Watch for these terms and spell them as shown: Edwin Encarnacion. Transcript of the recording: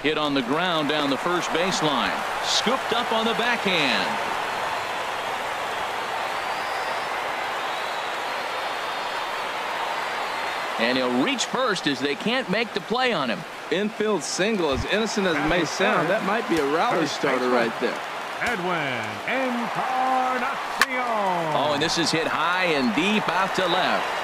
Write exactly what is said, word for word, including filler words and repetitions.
Hit on the ground down the first baseline. Scooped up on the backhand. And he'll reach first as they can't make the play on him. Infield single, as innocent as it may sound, that might be a rally starter right there. Edwin Encarnacion. Oh, and this is hit high and deep out to left.